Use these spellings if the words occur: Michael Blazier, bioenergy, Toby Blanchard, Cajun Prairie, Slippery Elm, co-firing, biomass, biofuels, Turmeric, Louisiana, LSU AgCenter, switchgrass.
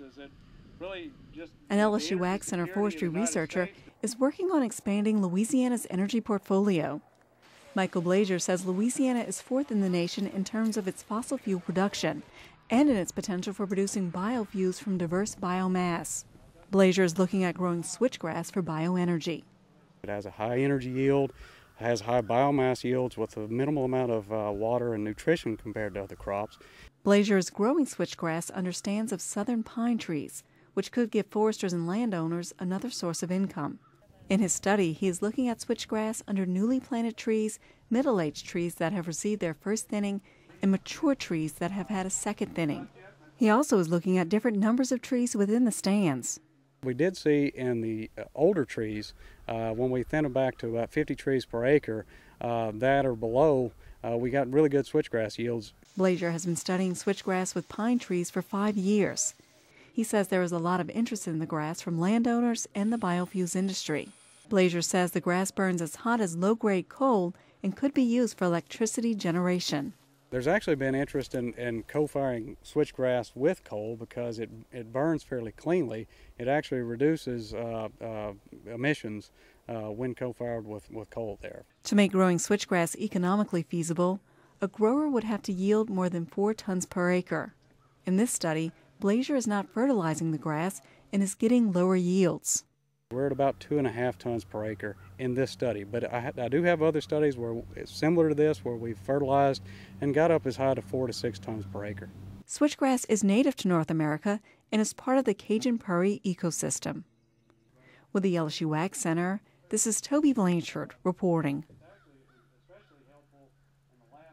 is that really just... An LSU AgCenter forestry researcher is working on expanding Louisiana's energy portfolio. Michael Blazier says Louisiana is fourth in the nation in terms of its fossil fuel production and in its potential for producing biofuels from diverse biomass. Blazier is looking at growing switchgrass for bioenergy. It has a high energy yield, has high biomass yields with a minimal amount of water and nutrition compared to other crops. Blazier's growing switchgrass under stands of southern pine trees, which could give foresters and landowners another source of income. In his study, he is looking at switchgrass under newly planted trees, middle-aged trees that have received their first thinning, and mature trees that have had a second thinning. He also is looking at different numbers of trees within the stands. We did see in the older trees, when we thinned them back to about 50 trees per acre, that or below, we got really good switchgrass yields. Blazier has been studying switchgrass with pine trees for 5 years. He says there is a lot of interest in the grass from landowners and the biofuels industry. Blazier says the grass burns as hot as low-grade coal and could be used for electricity generation. There's actually been interest in co-firing switchgrass with coal because it burns fairly cleanly. It actually reduces emissions when co-fired with coal there. To make growing switchgrass economically feasible, a grower would have to yield more than 4 tons per acre. In this study, Blazier is not fertilizing the grass and is getting lower yields. We're at about 2.5 tons per acre in this study, but I do have other studies where it's similar to this, where we've fertilized and got up as high to 4 to 6 tons per acre. Switchgrass is native to North America and is part of the Cajun Prairie ecosystem. With the LSU AgCenter, this is Toby Blanchard reporting.